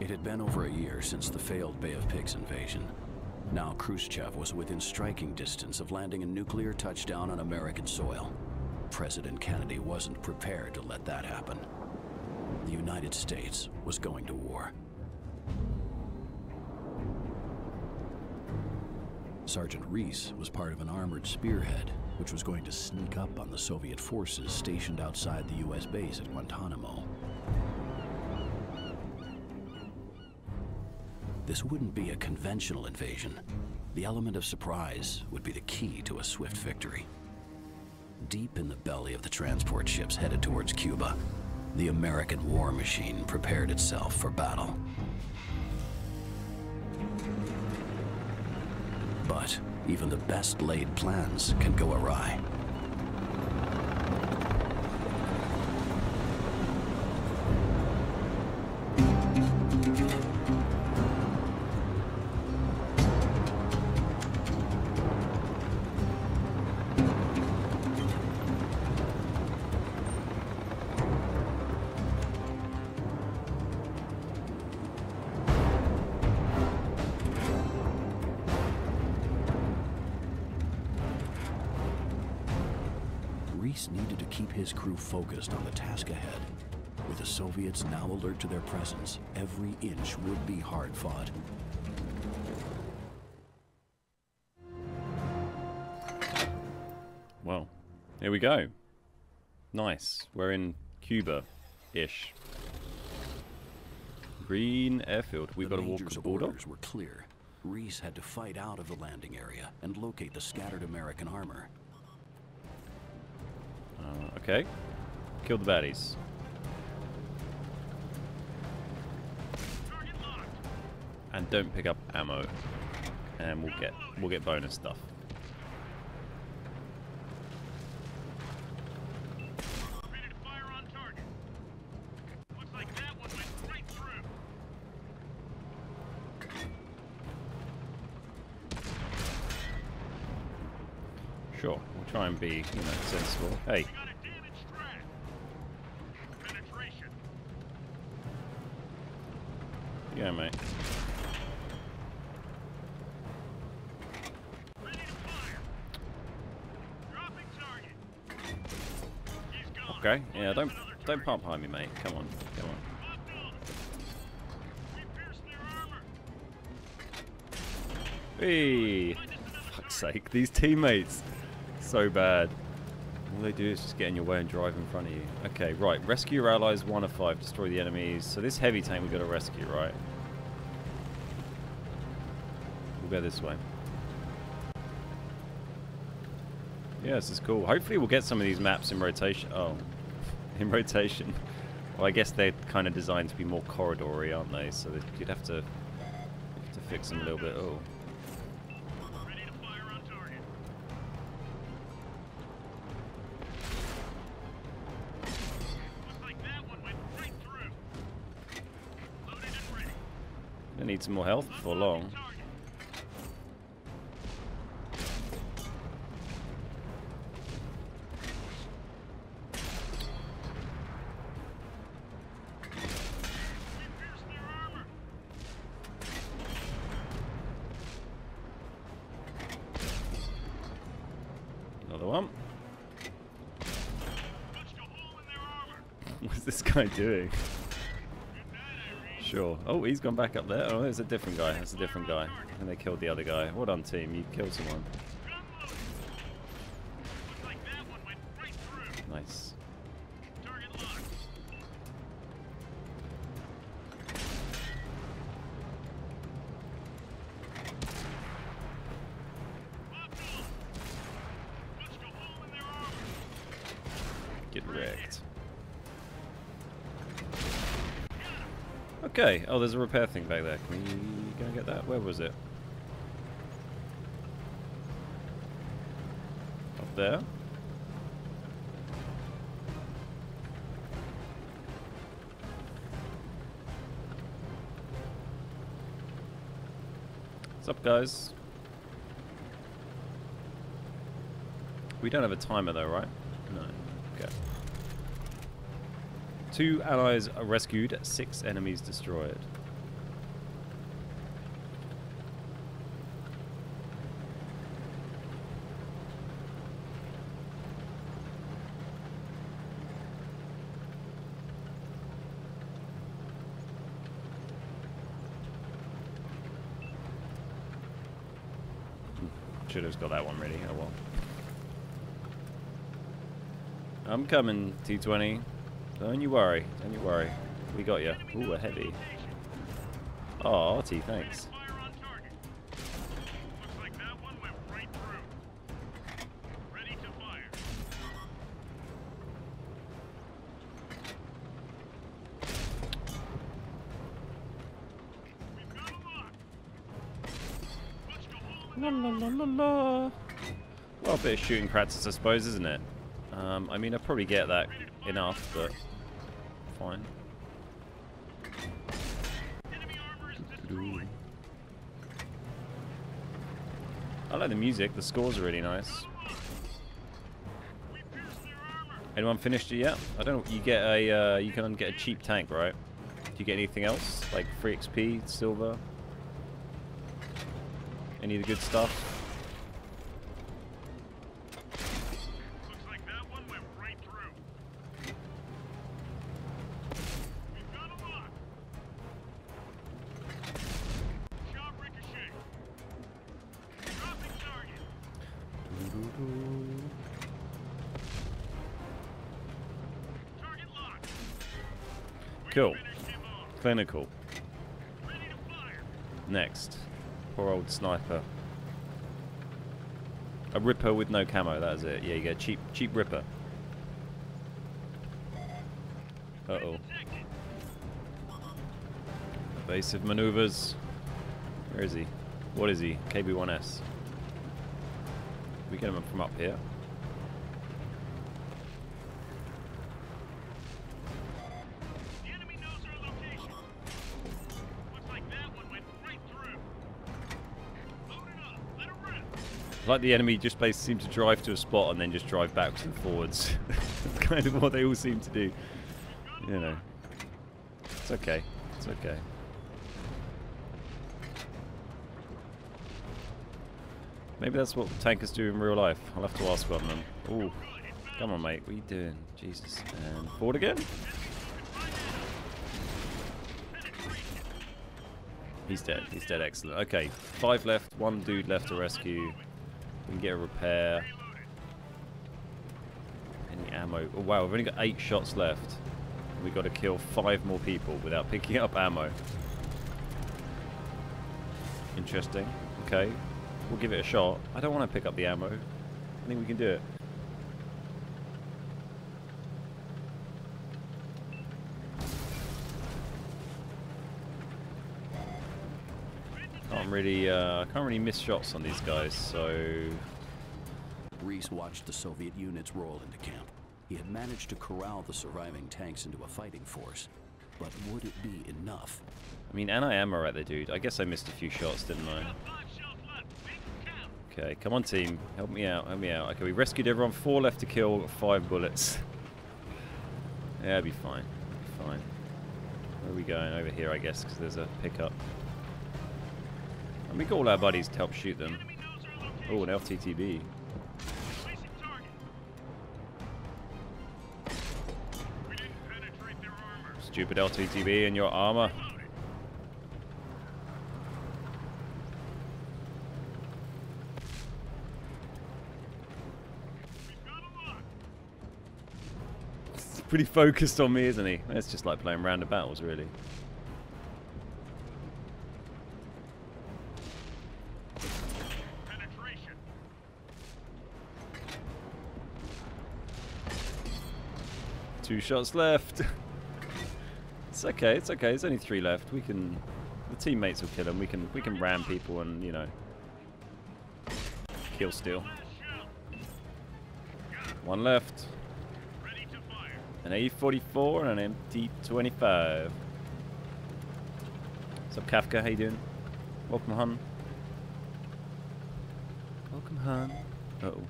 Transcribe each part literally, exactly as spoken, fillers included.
It had been over a year since the failed Bay of Pigs invasion. Now Khrushchev was within striking distance of landing a nuclear touchdown on American soil. President Kennedy wasn't prepared to let that happen. The United States was going to war. Sergeant Reese was part of an armored spearhead, which was going to sneak up on the Soviet forces stationed outside the U S base at Guantanamo. This wouldn't be a conventional invasion. The element of surprise would be the key to a swift victory. Deep in the belly of the transport ships headed towards Cuba, the American war machine prepared itself for battle. But even the best laid plans can go awry. His crew focused on the task ahead. With the Soviets now alert to their presence, every inch would be hard fought. Well, here we go. Nice. We're in Cuba-ish. Green airfield. We've got a Walker Bulldog. Orders were clear. Reese had to fight out of the landing area and locate the scattered American armor. Uh, okay. Kill the baddies. And don't pick up ammo. And we'll get we'll get bonus stuff. Ready to fire on target. Looks like that one went right through. Sure. Try and be, you know, sensible. Hey. Yeah, mate. Ready to fire. Dropping target. He's gone. Okay. Yeah, don't don't pump behind me, mate. Come on, come on. We pierced their armor. Hey. Fuck's sake, these teammates. So bad. All they do is just get in your way and drive in front of you. Okay, right. Rescue your allies, one of five. Destroy the enemies. So this heavy tank we've got to rescue, right? We'll go this way. Yeah, this is cool. Hopefully we'll get some of these maps in rotation. Oh, in rotation. Well, I guess they're kind of designed to be more corridory, aren't they? So you'd have to, have to fix them a little bit. Oh. Need some more health before long. Another one. What's this guy doing? Sure. Oh, he's gone back up there. Oh, there's a different guy. That's a different guy. And they killed the other guy. Well done, team. You killed someone. Nice. Get wrecked. Okay. Oh, there's a repair thing back there. Can we go and get that? Where was it? Up there. What's up, guys? We don't have a timer though, right? No. Okay. Two allies are rescued, six enemies destroyed. Should have got that one ready. Oh well. I'm coming, T twenty. Don't you worry. Don't you worry. We got you. Ooh, we're heavy. Oh, Artie, thanks. Well, a bit of shooting practice, I suppose, isn't it? Um, I mean, I probably get that enough, but fine. I like the music. The scores are really nice. Anyone finished it yet? I don't know. You get a, uh, you can get a cheap tank, right? Do you get anything else like free X P, silver? Any of the good stuff? Cool. Clinical. Next. Poor old sniper. A ripper with no camo, that is it. Yeah, you get a cheap, cheap ripper. Uh-oh. Evasive maneuvers. Where is he? What is he? K B one S. We get him from up here. Like the enemy just basically seem to drive to a spot and then just drive backwards and forwards. That's kind of what they all seem to do. You know. It's okay. It's okay. Maybe that's what tankers do in real life. I'll have to ask about them. Ooh. Come on, mate. What are you doing? Jesus. And forward again? He's dead. He's dead. Excellent. Okay. Five left. One dude left to rescue. We can get a repair. Any ammo? Oh, wow, we've only got eight shots left. We've got to kill five more people without picking up ammo. Interesting. Okay. We'll give it a shot. I don't want to pick up the ammo. I think we can do it. Really, uh, can't really miss shots on these guys, so... Reese watched the Soviet units roll into camp. He had managed to corral the surviving tanks into a fighting force, but would it be enough? I mean, and I am alright there, dude. I guess I missed a few shots, didn't I? Okay, come on, team. Help me out, help me out. Okay, we rescued everyone. Four left to kill, five bullets. Yeah, it'll be fine. It'll be fine. Where are we going? Over here, I guess, because there's a pickup. And we got all our buddies to help shoot them. Oh, an L T T B. Stupid L T T B in your armor. He's pretty focused on me, isn't he? It's just like playing random battles, really. Two shots left. It's okay. It's okay. There's only three left. We can. The teammates will kill them. We can. We can ram people and, you know, kill steal. One left. An A forty-four and an M T twenty-five. What's up, Kafka? How you doing? Welcome, hun. Welcome, hun. Uh oh.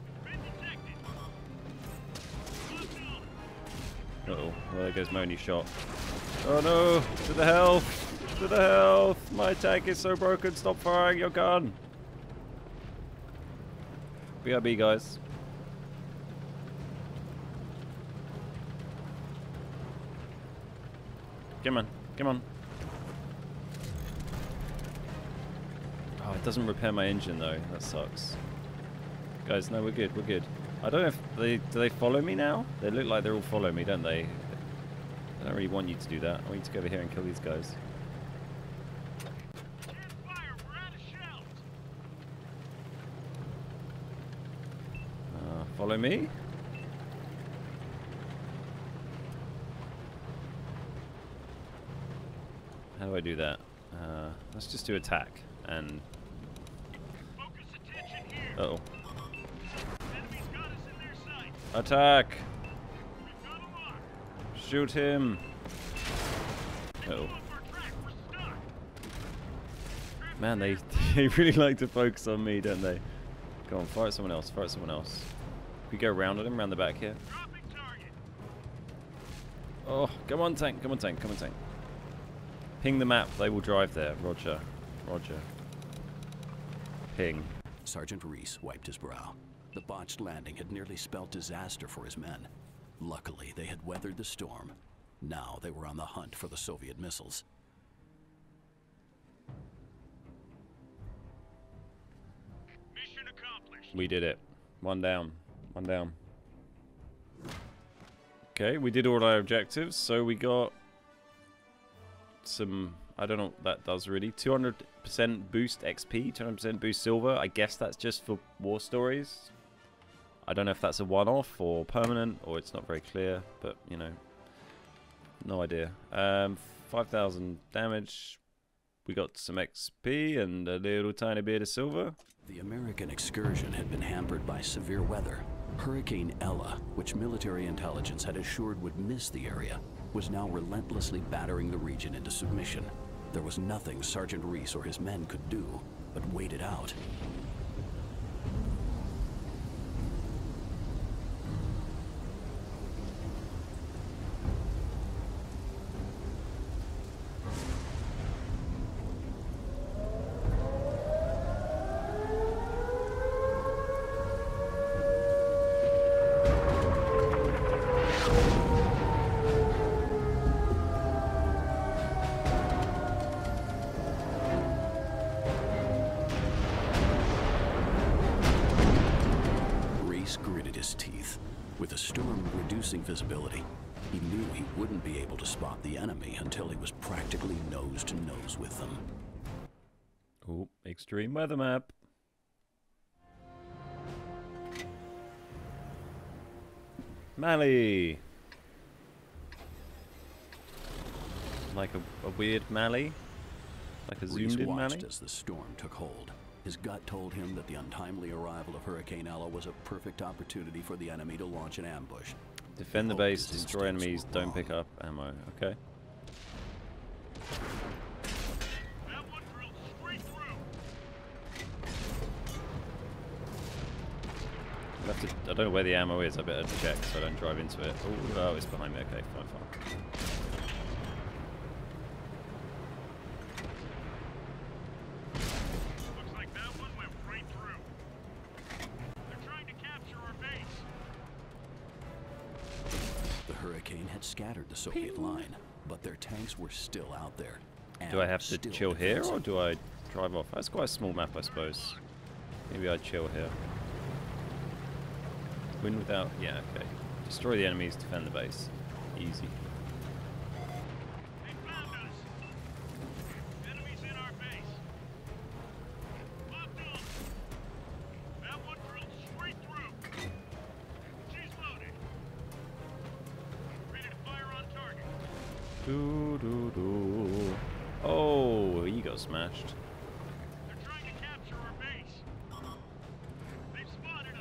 Uh-oh. Well, there goes my only shot. Oh no! To the health! To the health! My tank is so broken. Stop firing your gun. B R B, guys. Come on! Come on! Oh, it doesn't repair my engine though. That sucks. Guys, no, we're good, we're good. I don't know if they... Do they follow me now? They look like they're all following me, don't they? I don't really want you to do that. I want you to go over here and kill these guys. Uh, follow me? How do I do that? Uh, let's just do attack and... Uh-oh. Attack! Shoot him! Uh-oh. Man, they, they really like to focus on me, don't they? Go on, fire at someone else, fire at someone else. Can we go round at him, round the back here? Oh, come on tank, come on tank, come on tank. Ping the map, they will drive there. Roger, roger. Ping. Sergeant Reese wiped his brow. The botched landing had nearly spelled disaster for his men. Luckily, they had weathered the storm. Now they were on the hunt for the Soviet missiles. Mission accomplished. We did it. One down. One down. Okay, we did all our objectives, so we got some... I don't know what that does really. two hundred percent boost X P, two hundred percent boost silver. I guess that's just for War Stories. I don't know if that's a one-off or permanent, or it's not very clear, but, you know, no idea. Um, five thousand damage. We got some X P and a little tiny bit of silver. The American excursion had been hampered by severe weather. Hurricane Ella, which military intelligence had assured would miss the area, was now relentlessly battering the region into submission. There was nothing Sergeant Reese or his men could do but wait it out. Visibility. He knew he wouldn't be able to spot the enemy until he was practically nose to nose with them. Oh, extreme weather map. Mali. Like a, a weird Mali? Like a zoomed-in Mali? Reese watched as the storm took hold. His gut told him that the untimely arrival of Hurricane Ella was a perfect opportunity for the enemy to launch an ambush. Defend the base, destroy enemies, don't pick up ammo. Okay. I, have to, I don't know where the ammo is. I better check so I don't drive into it. Ooh, oh, it's behind me. Okay, fine, fine. The Soviet line, but their tanks were still out there. Do I have to chill here or do I drive off? That's quite a small map, I suppose. Maybe I chill here. Win without... yeah, okay. Destroy the enemies, defend the base. Easy. They found us. Enemies in our base. Locked on. That one drilled straight through. She's loaded. Do, do, do. Oh, he got smashed. They're trying to capture our base. They've spotted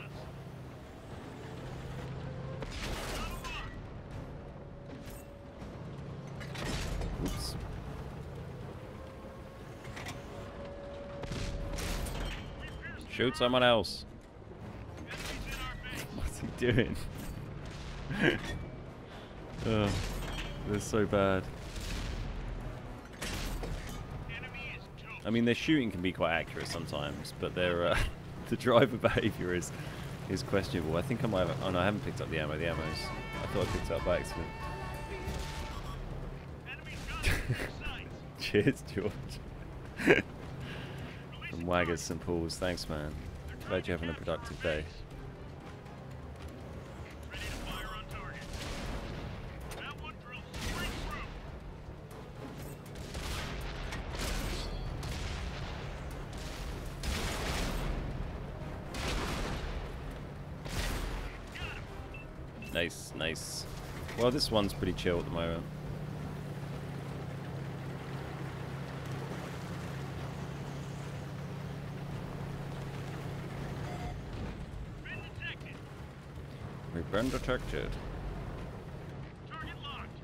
us. Oops. Shoot someone else. What's he doing? uh. They're so bad. I mean, their shooting can be quite accurate sometimes, but their uh, the driver behaviour is is questionable. I think I might have... Oh no, I haven't picked up the ammo. The ammo's... I thought I picked it up by accident. Cheers, George. From Waggers Saint Paul's. Thanks, man. about you having a productive day. Nice, nice. Well, this one's pretty chill at the moment. We've been detected. Target locked.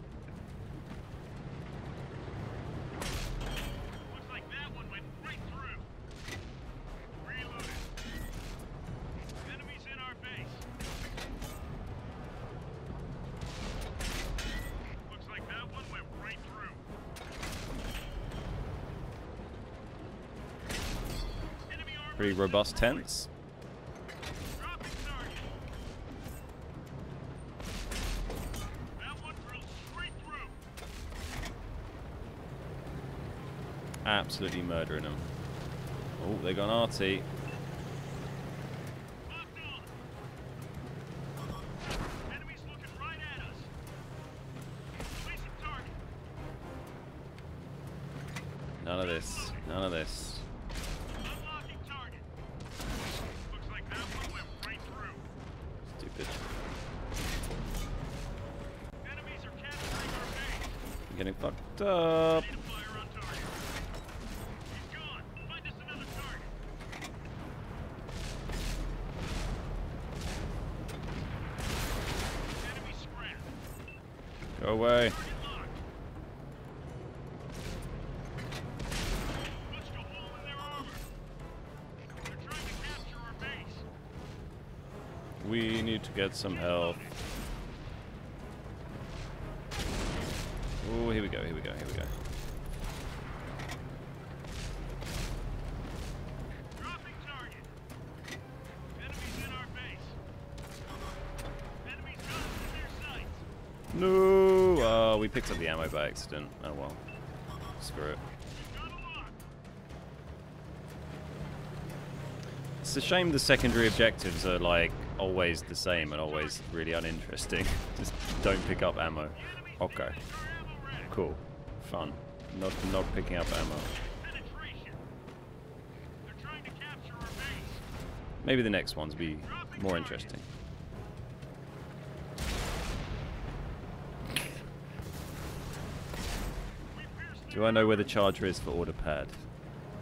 Looks like that one went right through. Reloaded. Enemies in our base. Looks like that one went right through. Enemy armor. Pretty robust tents. Absolutely murdering them. Oh, they got an R T. Enemies looking right at us. Place of target. None of this. None of this. Unlocking target. Looks like that one went right through. Stupid. Enemies are capturing our base. I'm getting fucked up. Away. We need to get some help. Oh, here we go, here we go, here we go. We picked up the ammo by accident. Oh well. Screw it. It's a shame the secondary objectives are like always the same and always really uninteresting. Just don't pick up ammo. Okay. Cool. Fun. Not not picking up ammo. Maybe the next ones be more interesting. Do I know where the charger is for order pad?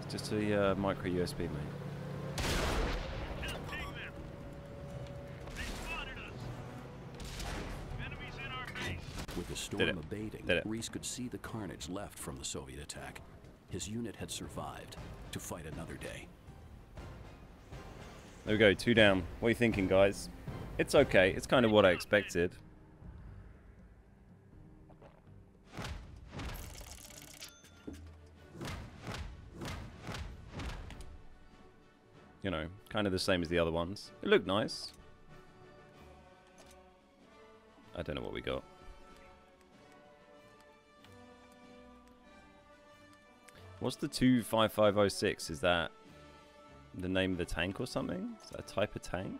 It's just a uh, micro U S B, mate. With the storm abating, Reese could see the carnage left from the Soviet attack. His unit had survived to fight another day. There we go, two down. What are you thinking, guys? It's okay. It's kind of what I expected. You know, kind of the same as the other ones. It looked nice. I don't know what we got. What's the two five five oh six? Is that the name of the tank or something? Is that a type of tank?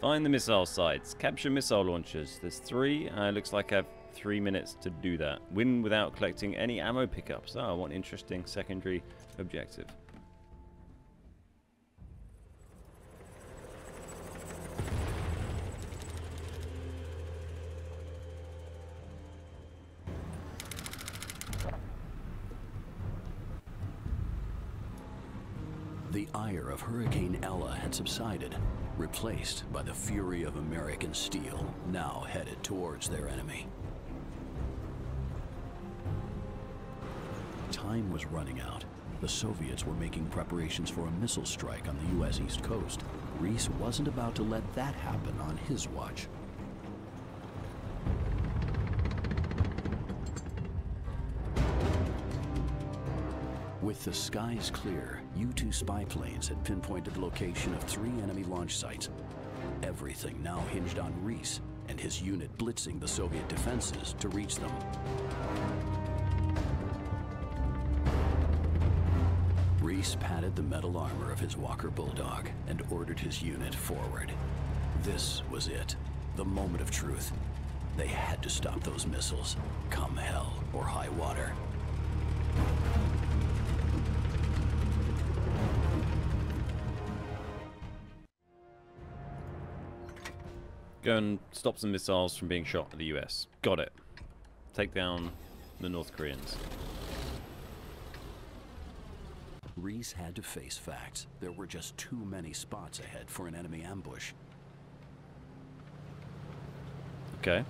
Find the missile sites. Capture missile launchers. There's three. Uh, looks like I have three minutes to do that. Win without collecting any ammo pickups. Ah, what an interesting secondary objective. The ire of Hurricane Ella had subsided, replaced by the fury of American steel, now headed towards their enemy. Time was running out. The Soviets were making preparations for a missile strike on the U S East Coast. Reese wasn't about to let that happen on his watch. With the skies clear, U two spy planes had pinpointed the location of three enemy launch sites. Everything now hinged on Reese and his unit blitzing the Soviet defenses to reach them. Reese patted the metal armor of his Walker Bulldog and ordered his unit forward. This was it, the moment of truth. They had to stop those missiles, come hell or high water. Go and stop some missiles from being shot at the U S. Got it. Take down the North Koreans. Reese had to face facts. There were just too many spots ahead for an enemy ambush. Okay.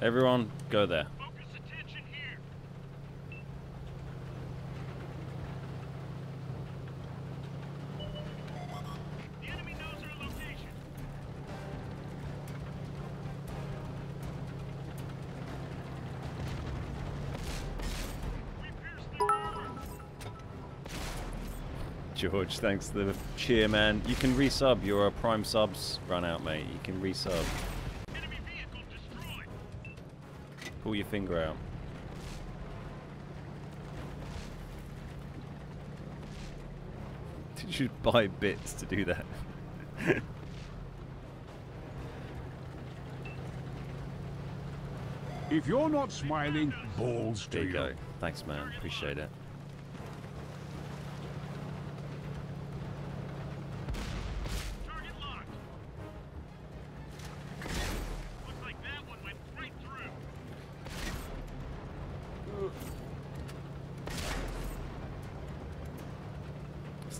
Everyone, go there. Focus attention here. The enemy knows our location. We pierced the river. George, thanks to the cheer, man. You can resub. Your prime subs run out, mate. You can resub. Pull your finger out. Did you buy bits to do that? If you're not smiling, balls to you. There you go. Thanks, man. Appreciate it.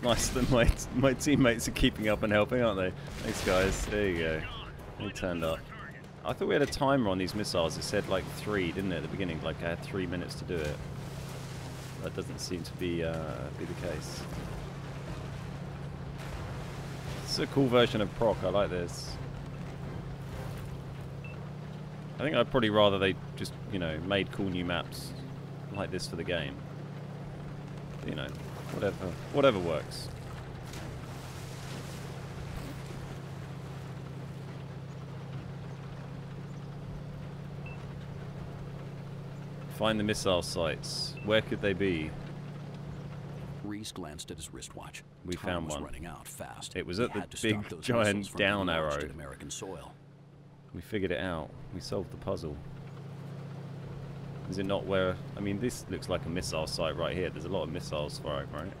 Nice that my, my teammates are keeping up and helping, aren't they? Thanks, guys. There you go. They turned up. I thought we had a timer on these missiles. It said like three, didn't it, at the beginning? Like I had three minutes to do it. That doesn't seem to be uh, be the case. It's a cool version of Proc. I like this. I think I'd probably rather they just, you know, made cool new maps like this for the game. You know. Whatever, whatever works. Find the missile sites. Where could they be? Reese glanced at his wristwatch. We Tom found one. Running out fast. It was at the big giant down arrow. American soil. We figured it out. We solved the puzzle. Is it not where... I mean, this looks like a missile site right here. There's a lot of missiles firing, right?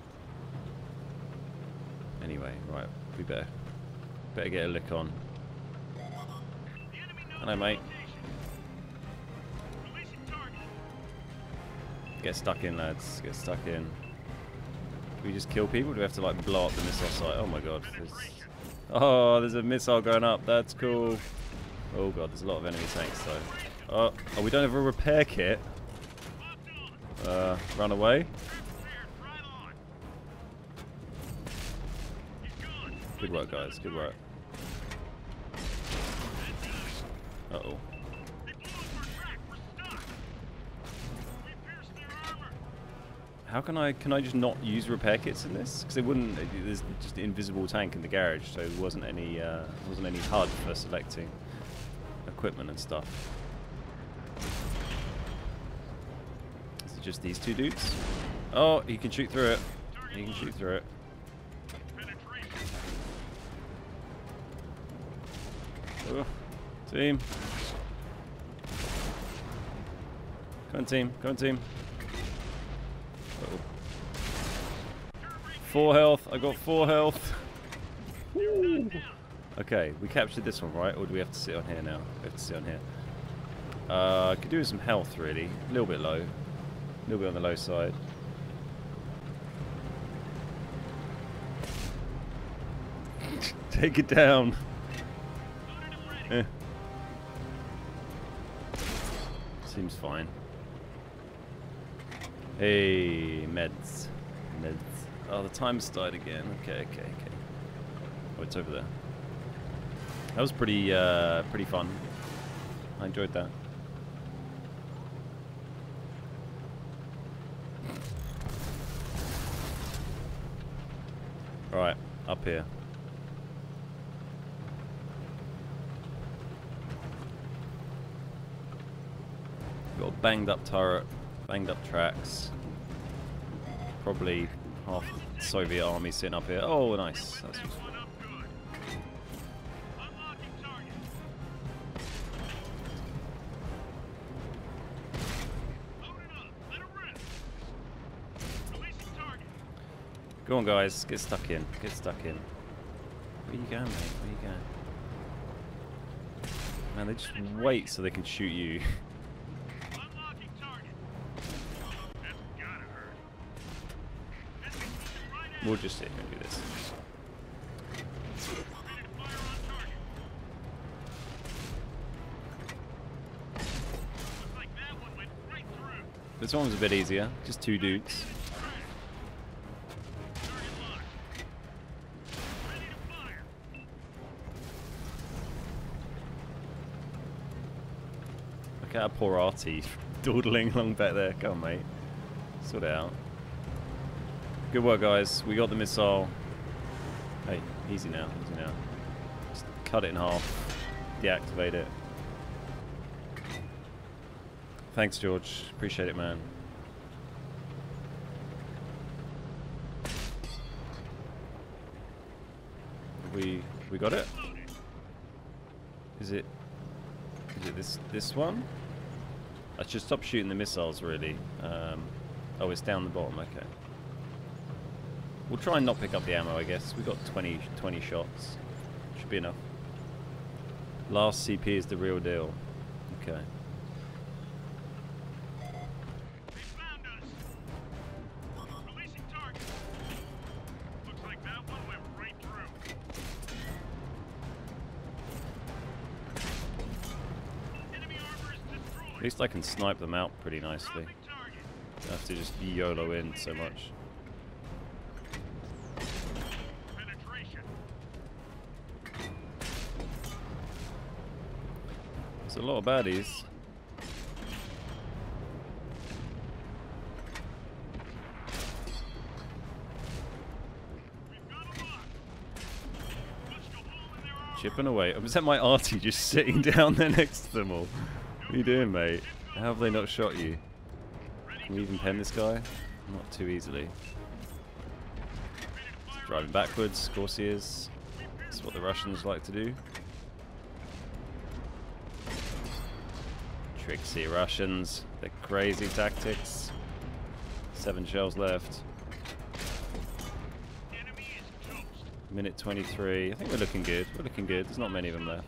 Anyway, right. We better... Better get a lick on. Hello, mate. Get stuck in, lads. Get stuck in. Do we just kill people? Do we have to, like, blow up the missile site? Oh, my God. There's... Oh, there's a missile going up. That's cool. Oh, God. There's a lot of enemy tanks, though. Oh, oh, we don't have a repair kit. Uh, run away. Good work, guys. Good work. Uh-oh. How can I... Can I just not use repair kits in this? Because it wouldn't... There's just an invisible tank in the garage, so there wasn't any, uh, there wasn't any H U D for selecting equipment and stuff. Just these two dudes. Oh, he can shoot through it. He can shoot through it. Oh, team. Come on, team. Come on, team. Uh-oh. Four health. I got four health. Woo. Okay, we captured this one, right? Or do we have to sit on here now? We have to sit on here. Uh, could do with some health, really. A little bit low. A little bit on the low side. Take it down. Eh. Seems fine. Hey, meds. Meds. Oh, the time's died again. Okay, okay, okay. Oh, it's over there. That was pretty, uh, pretty fun. I enjoyed that. Right, up here. Got a banged up turret, banged up tracks. probably half the Soviet army sitting up here. Oh, nice. That's useful. Go on, guys. Get stuck in. Get stuck in. Where you going, mate? Where you going? Man, they just wait so they can shoot you. We'll just sit here and do this. This one was a bit easier. Just two dudes. Look at our poor Artie dawdling along back there. Come on, mate. Sort it out. Good work, guys. We got the missile. Hey, easy now, easy now. Just cut it in half. Deactivate it. Thanks, George. Appreciate it, man. We we got it? Is it is it this this one? I should stop shooting the missiles, really. Um, oh, it's down the bottom. Okay. We'll try and not pick up the ammo, I guess. We've got twenty shots. Should be enough. Last C P is the real deal. Okay. They found us. Releasing target. Looks like that one went right through. Enemy armor is destroyed. At least I can snipe them out pretty nicely. I have to just YOLO in so much. A lot of baddies. Chipping away. Oh, was that my Artie just sitting down there next to them all? What are you doing, mate? How have they not shot you? Can we even pen this guy? Not too easily. He's driving backwards, of course he is. That's what the Russians like to do. Tricksy Russians, the crazy tactics. Seven shells left. Minute twenty-three. I think we're looking good. We're looking good. There's not many of them left.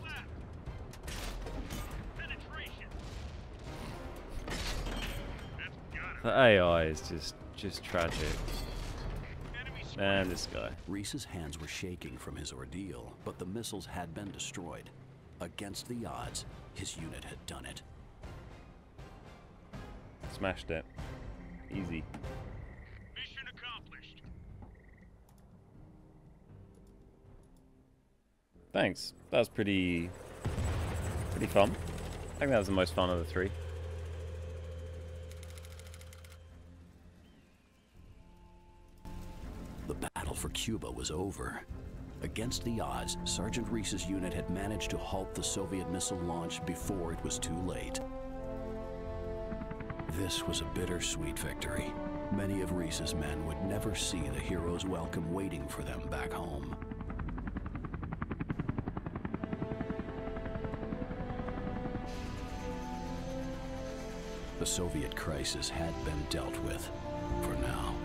The A I is just just tragic. Man, this guy. Reese's hands were shaking from his ordeal, but the missiles had been destroyed. Against the odds, his unit had done it. Smashed it. Easy. Mission accomplished. Thanks. That was pretty pretty fun. I think that was the most fun of the three. The battle for Cuba was over. Against the odds, Sergeant Reese's unit had managed to halt the Soviet missile launch before it was too late. This was a bittersweet victory. Many of Reese's men would never see the hero's welcome waiting for them back home. The Soviet crisis had been dealt with, for now.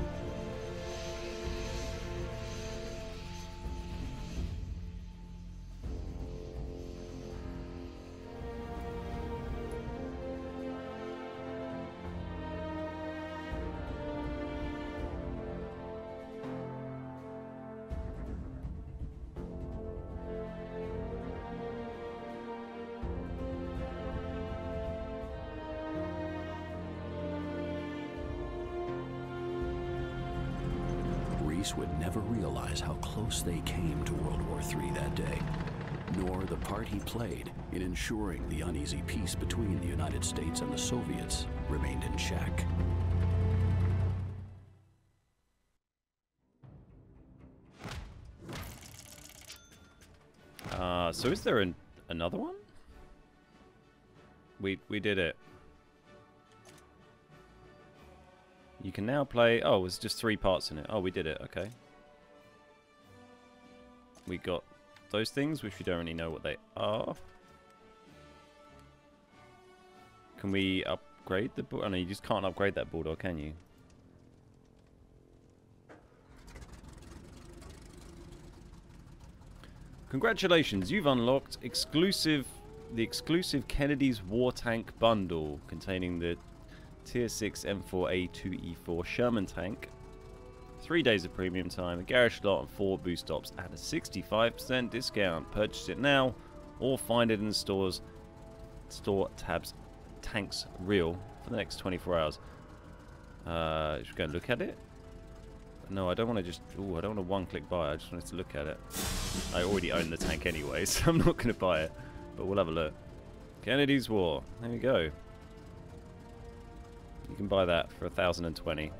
Would never realize how close they came to World War Three that day, nor the part he played in ensuring the uneasy peace between the United States and the Soviets remained in check. Uh, so is there an, another one? We we did it. You can now play... Oh, there's just three parts in it. Oh, we did it. Okay. We got those things, which we don't really know what they are. Can we upgrade the... Oh, no, you just can't upgrade that Bulldog, can you? Congratulations, you've unlocked exclusive... the exclusive Kennedy's War Tank Bundle, containing the... Tier six M four A two E four Sherman tank, three days of premium time, a garage lot and four boost stops at a sixty-five percent discount. Purchase it now or find it in stores. Store tabs tanks reel for the next twenty-four hours. Uh, should we go and look at it? No, I don't want to just... Ooh, I don't want to one click buy, I just wanted to look at it. I already own the tank anyway, so I'm not going to buy it, but we'll have a look. Kennedy's War, there we go. You can buy that for one thousand twenty.